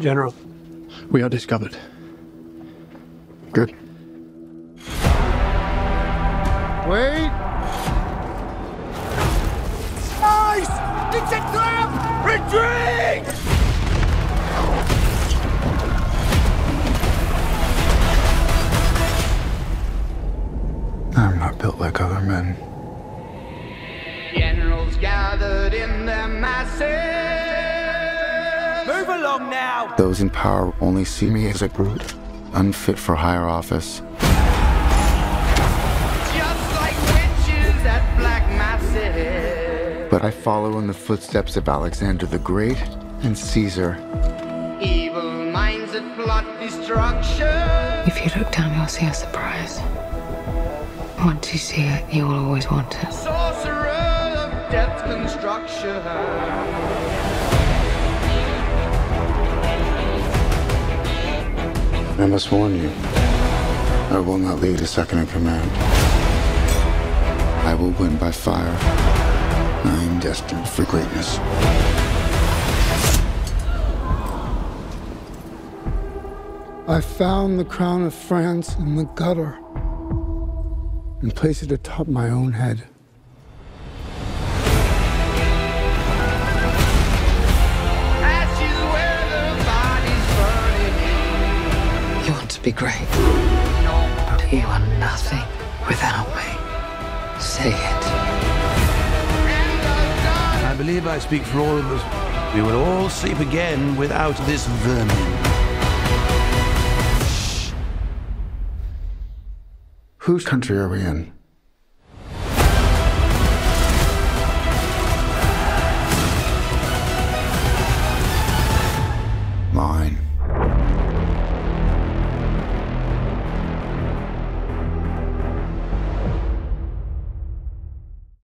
General. We are discovered. Good. Wait! Spies! It's a trap! Retreat! I'm not built like other men. Generals gathered in their masses. Move along now! Those in power only see me as a brute, unfit for higher office. Just like witches at black masses. But I follow in the footsteps of Alexander the Great and Caesar. Evil minds that plot destruction. If you look down, you'll see a surprise. Once you see it, you will always want it. Sorcerer of death construction. I must warn you, I will not lead a second in command. I will win by fire. I am destined for greatness. I found the crown of France in the gutter and place it atop my own head. Ashes where the body's burning. You want to be great, but you are nothing without me. Say it. I believe I speak for all of us. We will all sleep again without this vermin. Whose country are we in?